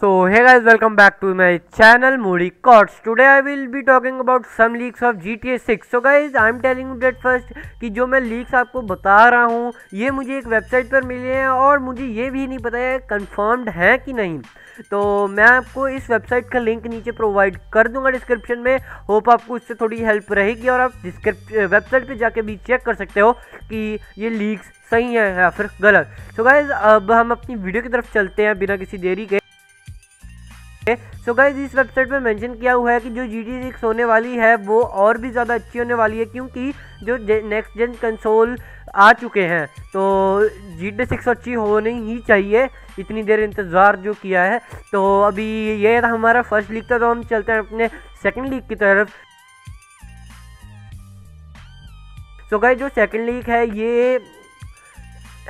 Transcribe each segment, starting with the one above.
So hey guys, welcome back to my channel Moody Courts. Today I will be talking about some leaks of GTA 6. So guys, I am telling you that first कि जो मैं leaks आपको बता रहा हूँ ये मुझे एक वेबसाइट पर मिले हैं और मुझे ये भी नहीं पता है कन्फर्म्ड है कि नहीं, तो मैं आपको इस वेबसाइट का लिंक नीचे प्रोवाइड कर दूंगा डिस्क्रिप्शन में. होप आपको उससे थोड़ी हेल्प रहेगी और आप वेबसाइट पर जाके भी चेक कर सकते हो कि ये लीक्स सही हैं या फिर गलत. सो गाइज़ अब हम अपनी वीडियो की तरफ चलते हैं बिना किसी देरी के. सो गाइज इस वेबसाइट में मेंशन किया हुआ है कि जो GTA 6 होने वाली है वो और भी ज़्यादा अच्छी होने वाली है क्योंकि जो नेक्स्ट जेन कंसोल आ चुके हैं तो GTA 6 अच्छी होनी ही चाहिए. इतनी देर इंतज़ार जो किया है, तो अभी ये हमारा फर्स्ट लीक था, तो हम चलते हैं अपने सेकंड लीक की तरफ. सो गाइज जो सेकंड लीक है ये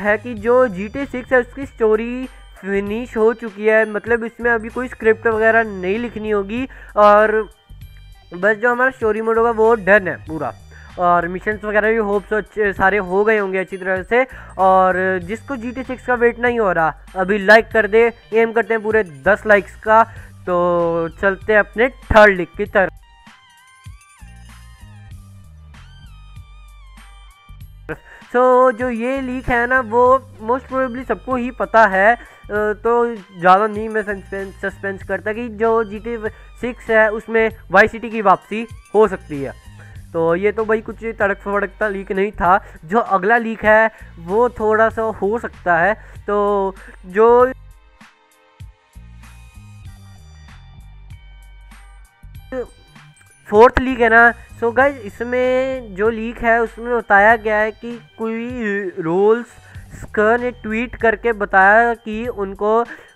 है कि जो GTA 6 है उसकी स्टोरी फिनिश हो चुकी है, मतलब इसमें अभी कोई स्क्रिप्ट वगैरह नहीं लिखनी होगी और बस जो हमारा स्टोरी मोड होगा वो डन है पूरा और मिशंस वगैरह भी होप्स अच्छे सारे हो गए होंगे अच्छी तरह से. और जिसको GTA 6 का वेट नहीं हो रहा अभी लाइक कर दे, एम करते हैं पूरे 10 लाइक्स का. तो चलते हैं अपने थर्ड लीक की तरफ. तो जो ये लीक है ना वो मोस्ट प्रोबेबली सबको ही पता है, तो ज़्यादा नहीं मैं सस्पेंस करता कि जो GTA 6 है उसमें वाई सिटी की वापसी हो सकती है. तो ये तो भाई कुछ तड़क फड़कता लीक नहीं था. जो अगला लीक है वो थोड़ा सा हो सकता है, तो जो फोर्थ लीक है ना, सो गाइज इसमें जो लीक है उसमें बताया गया है कि कोई रोल्सकर ने ट्वीट करके बताया कि उनको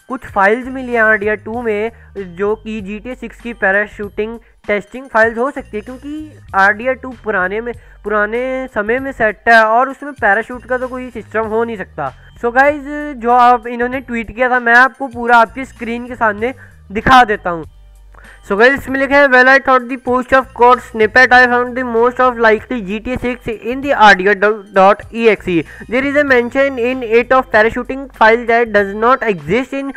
कुछ फाइल्स मिली हैं RDR 2 में जो कि GTA 6 की पैराशूटिंग टेस्टिंग फाइल्स हो सकती है क्योंकि RDR 2 पुराने समय में सेट है और उसमें पैराशूट का तो कोई सिस्टम हो नहीं सकता. सो गाइज जो आप इन्होंने ट्वीट किया था मैं आपको पूरा आपकी स्क्रीन के सामने दिखा देता हूँ. So guys, इसमें लिखा है well I thought the post of code snippet I found the most of likely GTA 6 in the RDR.exe. There is a mention in it of parachuting file that does not exist in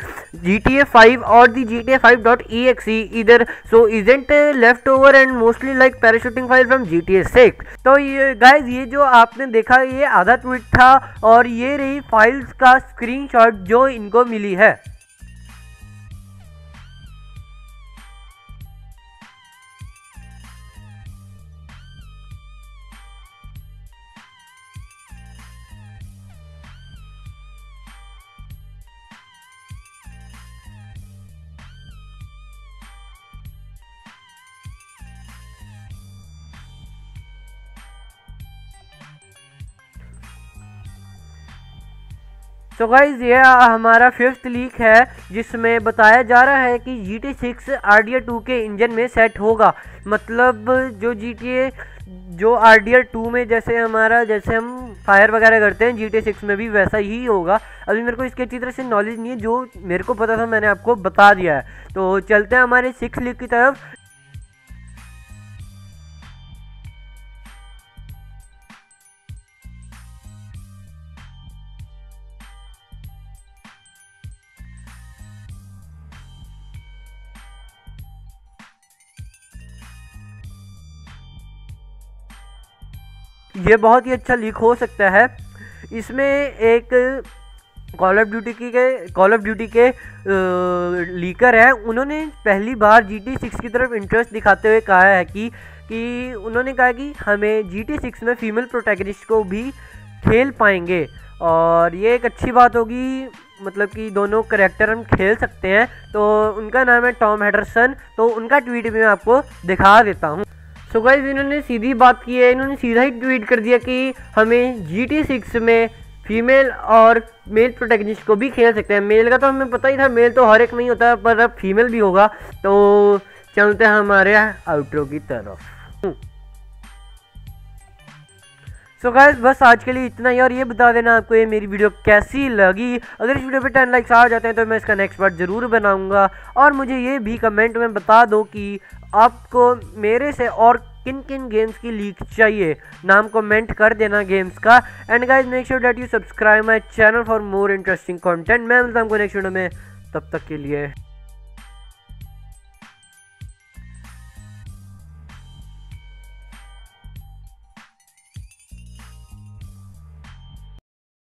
GTA 5 और the GTA 5.exe इधर, so isn't left over and mostly like parachuting file from GTA 6. तो ये guys ये जो आपने देखा ये आधा ट्वीट था और ये रही फाइल्स का स्क्रीनशॉट जो इनको मिली है. तो गाइज ये हमारा फिफ्थ लीक है जिसमें बताया जा रहा है कि GTA 6 RDR 2 के इंजन में सेट होगा. मतलब जो GTA जो RDR 2 में जैसे हम फायर वगैरह करते हैं GTA 6 में भी वैसा ही होगा. अभी मेरे को इसके अच्छी तरह से नॉलेज नहीं है, जो मेरे को पता था मैंने आपको बता दिया है. तो चलते हैं हमारे सिक्स लीक की तरफ. ये बहुत ही अच्छा लीक हो सकता है. इसमें एक कॉल ऑफ ड्यूटी के लीकर है, उन्होंने पहली बार GTA 6 की तरफ इंटरेस्ट दिखाते हुए कहा है कि उन्होंने कहा कि हमें GTA 6 में फीमेल प्रोटैगनिस्ट को भी खेल पाएंगे और ये एक अच्छी बात होगी, मतलब कि दोनों कैरेक्टर हम खेल सकते हैं. तो उनका नाम है टॉम हेंडरसन, तो उनका ट्वीट भी मैं आपको दिखा देता हूँ. तो गाइज इन्होंने सीधी बात की है, इन्होंने सीधा ही ट्वीट कर दिया कि हमें GTA 6 में फीमेल और मेल प्रोटैगनिस्ट को भी खेल सकते हैं. मेल का तो हमें पता ही था, मेल तो हर एक में ही होता है, पर अब फीमेल भी होगा. तो चलते हैं हमारे आउटरो की तरफ. तो गाइस बस आज के लिए इतना ही और ये बता देना आपको ये मेरी वीडियो कैसी लगी. अगर इस वीडियो पे 10 लाइक्स आ जाते हैं तो मैं इसका नेक्स्ट पार्ट ज़रूर बनाऊंगा. और मुझे ये भी कमेंट में बता दो कि आपको मेरे से और किन किन गेम्स की लीक चाहिए, नाम कमेंट कर देना गेम्स का. And guys make sure that you subscribe my channel for more interesting content. मैं मिलता हूँ नेक्स्ट वीडियो में, तब तक के लिए.